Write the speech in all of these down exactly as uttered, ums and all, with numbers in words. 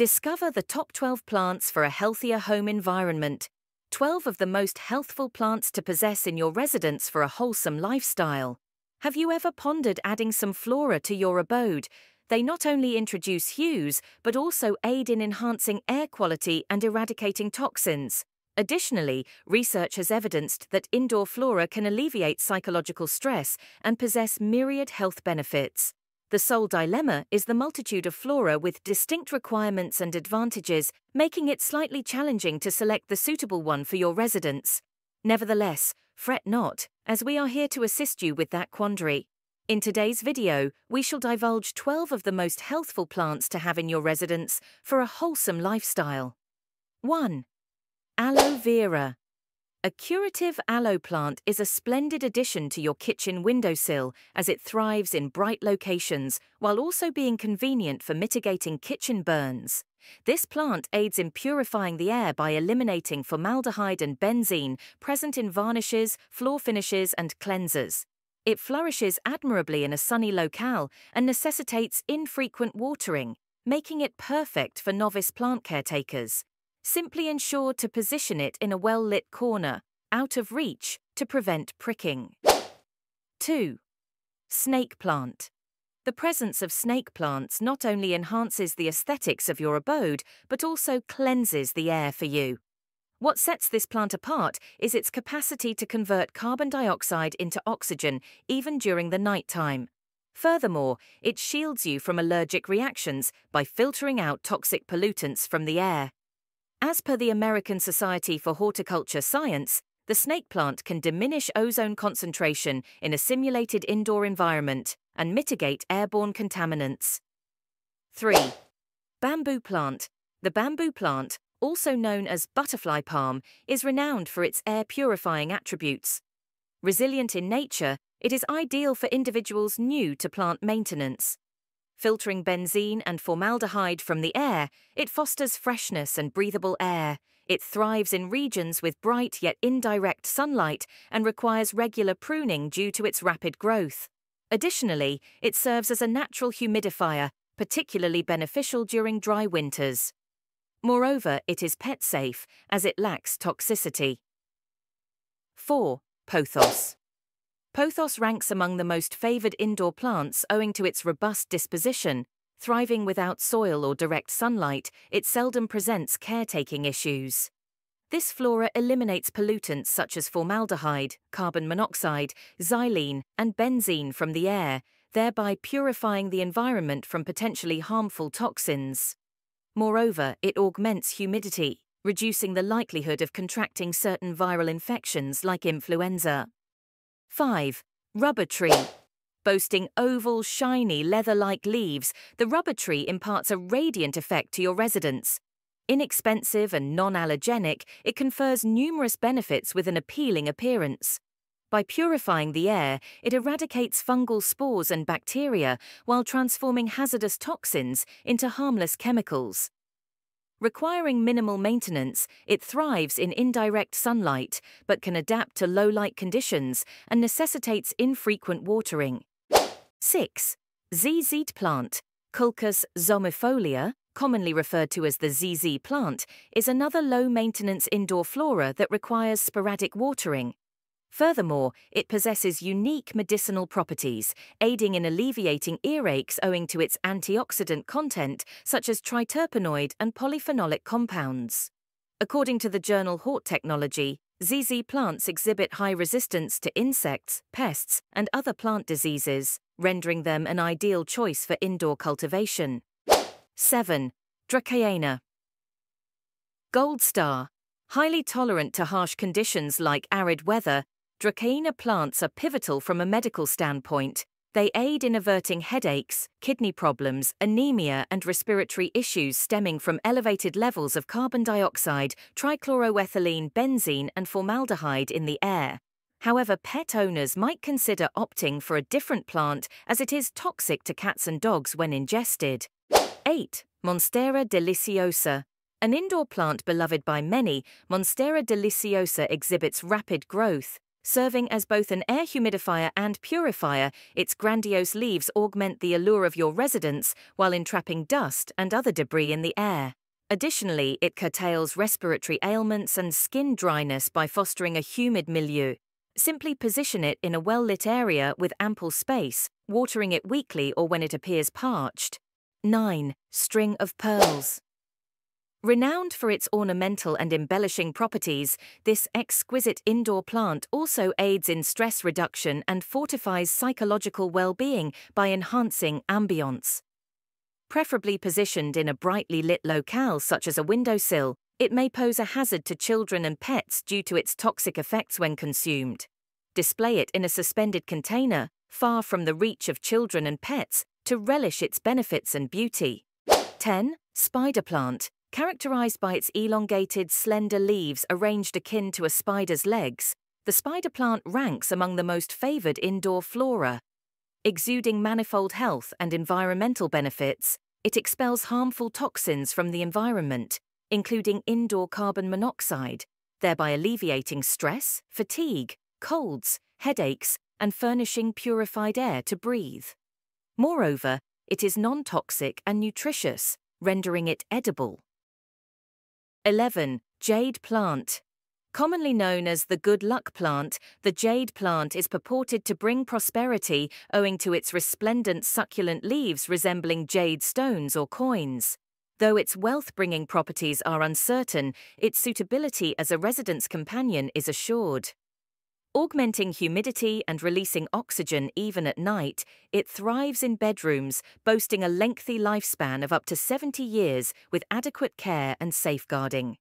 Discover the top twelve plants for a healthier home environment. twelve of the most healthful plants to possess in your residence for a wholesome lifestyle. Have you ever pondered adding some flora to your abode? They not only introduce hues, but also aid in enhancing air quality and eradicating toxins. Additionally, research has evidenced that indoor flora can alleviate psychological stress and possess myriad health benefits. The sole dilemma is the multitude of flora with distinct requirements and advantages, making it slightly challenging to select the suitable one for your residence. Nevertheless, fret not, as we are here to assist you with that quandary. In today's video, we shall divulge twelve of the most healthful plants to have in your residence for a wholesome lifestyle. one. Aloe vera. A curative aloe plant is a splendid addition to your kitchen windowsill as it thrives in bright locations while also being convenient for mitigating kitchen burns. This plant aids in purifying the air by eliminating formaldehyde and benzene present in varnishes, floor finishes and cleansers. It flourishes admirably in a sunny locale and necessitates infrequent watering, making it perfect for novice plant caretakers. Simply ensure to position it in a well-lit corner, out of reach, to prevent pricking. two. Snake plant. The presence of snake plants not only enhances the aesthetics of your abode, but also cleanses the air for you. What sets this plant apart is its capacity to convert carbon dioxide into oxygen, even during the nighttime. Furthermore, it shields you from allergic reactions by filtering out toxic pollutants from the air. As per the American Society for Horticulture Science, the snake plant can diminish ozone concentration in a simulated indoor environment and mitigate airborne contaminants. three. Bamboo plant. The bamboo plant, also known as butterfly palm, is renowned for its air-purifying attributes. Resilient in nature, it is ideal for individuals new to plant maintenance. Filtering benzene and formaldehyde from the air, it fosters freshness and breathable air. It thrives in regions with bright yet indirect sunlight and requires regular pruning due to its rapid growth. Additionally, it serves as a natural humidifier, particularly beneficial during dry winters. Moreover, it is pet safe as it lacks toxicity. four. Pothos. Pothos ranks among the most favoured indoor plants owing to its robust disposition. Thriving without soil or direct sunlight, it seldom presents caretaking issues. This flora eliminates pollutants such as formaldehyde, carbon monoxide, xylene, and benzene from the air, thereby purifying the environment from potentially harmful toxins. Moreover, it augments humidity, reducing the likelihood of contracting certain viral infections like influenza. five. Rubber tree. Boasting oval, shiny, leather-like leaves, the rubber tree imparts a radiant effect to your residence. Inexpensive and non-allergenic, it confers numerous benefits with an appealing appearance. By purifying the air, it eradicates fungal spores and bacteria while transforming hazardous toxins into harmless chemicals. Requiring minimal maintenance, it thrives in indirect sunlight, but can adapt to low-light conditions and necessitates infrequent watering. six. Z Z plant. Ficus zamiifolia, commonly referred to as the Z Z plant, is another low-maintenance indoor flora that requires sporadic watering. Furthermore, it possesses unique medicinal properties, aiding in alleviating earaches owing to its antioxidant content, such as triterpenoid and polyphenolic compounds. According to the journal Hort Technology, Z Z plants exhibit high resistance to insects, pests, and other plant diseases, rendering them an ideal choice for indoor cultivation. seven. Dracaena Gold Star. Highly tolerant to harsh conditions like arid weather, Dracaena plants are pivotal from a medical standpoint. They aid in averting headaches, kidney problems, anemia and respiratory issues stemming from elevated levels of carbon dioxide, trichloroethylene, benzene and formaldehyde in the air. However, pet owners might consider opting for a different plant as it is toxic to cats and dogs when ingested. eight. Monstera Deliciosa. An indoor plant beloved by many, Monstera Deliciosa exhibits rapid growth. Serving as both an air humidifier and purifier, its grandiose leaves augment the allure of your residence while entrapping dust and other debris in the air. Additionally, it curtails respiratory ailments and skin dryness by fostering a humid milieu. Simply position it in a well-lit area with ample space, watering it weekly or when it appears parched. nine. String of pearls. Renowned for its ornamental and embellishing properties, this exquisite indoor plant also aids in stress reduction and fortifies psychological well-being by enhancing ambience. Preferably positioned in a brightly lit locale such as a windowsill, it may pose a hazard to children and pets due to its toxic effects when consumed. Display it in a suspended container, far from the reach of children and pets, to relish its benefits and beauty. ten. Spider plant. Characterized by its elongated, slender leaves arranged akin to a spider's legs, the spider plant ranks among the most favored indoor flora. Exuding manifold health and environmental benefits, it expels harmful toxins from the environment, including indoor carbon monoxide, thereby alleviating stress, fatigue, colds, headaches, and furnishing purified air to breathe. Moreover, it is non-toxic and nutritious, rendering it edible. eleven. Jade plant. Commonly known as the good luck plant, the jade plant is purported to bring prosperity owing to its resplendent succulent leaves resembling jade stones or coins. Though its wealth-bringing properties are uncertain, its suitability as a residence companion is assured. Augmenting humidity and releasing oxygen even at night, it thrives in bedrooms, boasting a lengthy lifespan of up to seventy years with adequate care and safeguarding.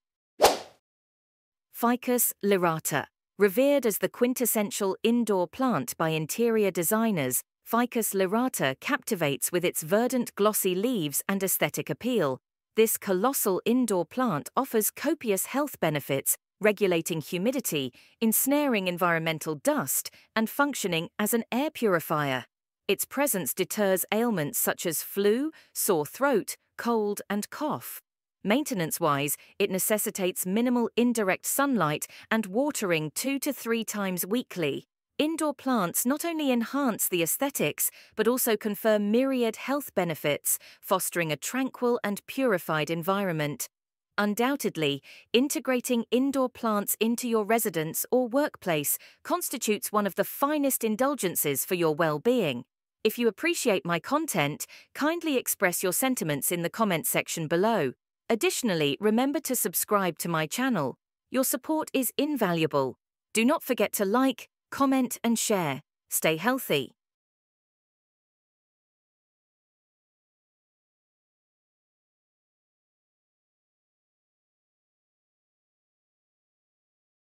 Ficus lyrata. Revered as the quintessential indoor plant by interior designers, Ficus lyrata captivates with its verdant glossy leaves and aesthetic appeal. This colossal indoor plant offers copious health benefits, regulating humidity, ensnaring environmental dust, and functioning as an air purifier. Its presence deters ailments such as flu, sore throat, cold, and cough. Maintenance-wise, it necessitates minimal indirect sunlight and watering two to three times weekly. Indoor plants not only enhance the aesthetics, but also confer myriad health benefits, fostering a tranquil and purified environment. Undoubtedly, integrating indoor plants into your residence or workplace constitutes one of the finest indulgences for your well-being. If you appreciate my content, kindly express your sentiments in the comment section below. Additionally, remember to subscribe to my channel. Your support is invaluable. Do not forget to like, comment, and share. Stay healthy.